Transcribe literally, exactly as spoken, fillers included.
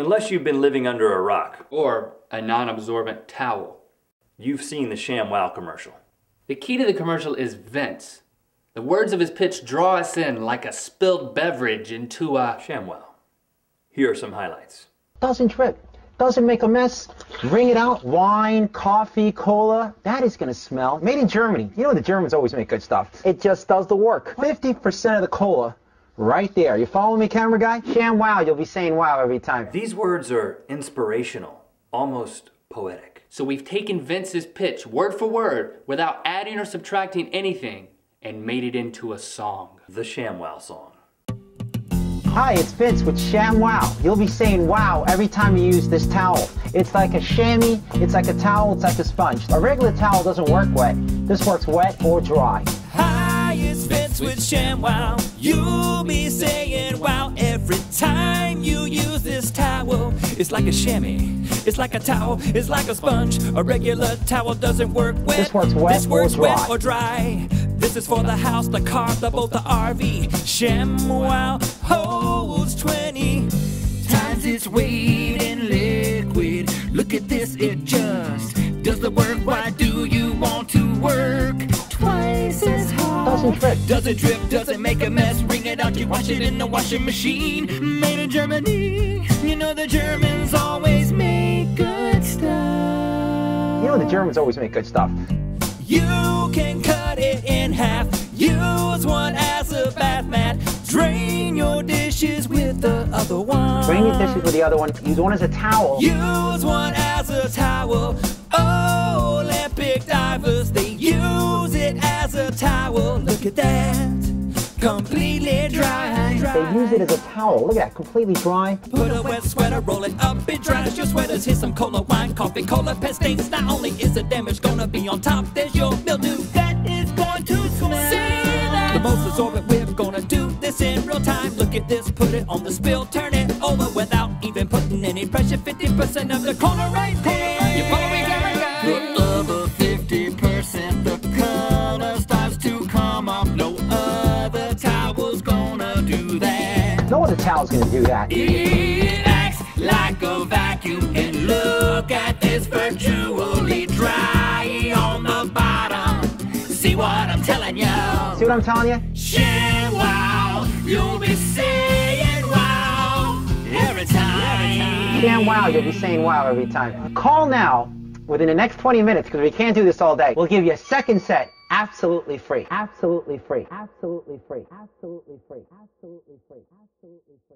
Unless you've been living under a rock. Or a non-absorbent towel. You've seen the ShamWow commercial. The key to the commercial is Vince. The words of his pitch draw us in like a spilled beverage into a... ShamWow. Here are some highlights. Doesn't trip. Doesn't make a mess. Bring it out. Wine, coffee, cola. That is going to smell. Made in Germany. You know the Germans always make good stuff. It just does the work. fifty percent of the cola. Right there. You follow me, camera guy? ShamWow. You'll be saying wow every time. These words are inspirational, almost poetic. So we've taken Vince's pitch word for word without adding or subtracting anything and made it into a song. The ShamWow song. Hi, it's Vince with ShamWow. You'll be saying wow every time you use this towel. It's like a chamois, it's like a towel, it's like a sponge. A regular towel doesn't work wet. This works wet or dry. Hi, it's Vince with ShamWow. You'll be saying wow every time you use this towel. It's like a chamois, it's like a towel, it's like a sponge. A regular towel doesn't work wet. This works wet, this works or, dry. wet or dry. This is for the house, the car, the boat, the R V. ShamWow holds twenty times its weight in liquid. Look at this, it just does the work. Why do you want to work twice as hard? Doesn't trip. Doesn't drip, doesn't make a mess. Wring it out, you wash it in the washing machine. Made in Germany. You know the Germans always make good stuff. You know the Germans always make good stuff. You can cut it in half. Use one as a bath mat. Drain your dishes with the other one. Drain your dishes with the other one. Use one as a towel. Use one as a towel. Olympic divers, they use it as a towel. Look at that, completely dry. They use it as a towel. Look at that, completely dry. Put a wet sweater, roll it up, it dries your sweaters. Here's some cola, wine, coffee, cola, pet stains. Not only is the damage gonna be on top, there's your mildew that is going to smell. The most absorbent, we're gonna do this in real time. Look at this, put it on the spill, turn it over without even putting any pressure. fifty percent of the cola right there. You follow me, camera guy? The other fifty percent, the color starts to come up. No other towel's gonna do that. No other towel's gonna do that. It acts like a vacuum, and look at this, virtually dry on the bottom. See what I'm telling you? See what I'm telling you? ShamWow, you'll be saying wow every time. ShamWow, you'll be saying wow every time. Call now within the next twenty minutes, because we can't do this all day. We'll give you a second set, absolutely free. Absolutely free. Absolutely free. Absolutely free. Absolutely free. Absolutely free. Absolutely free.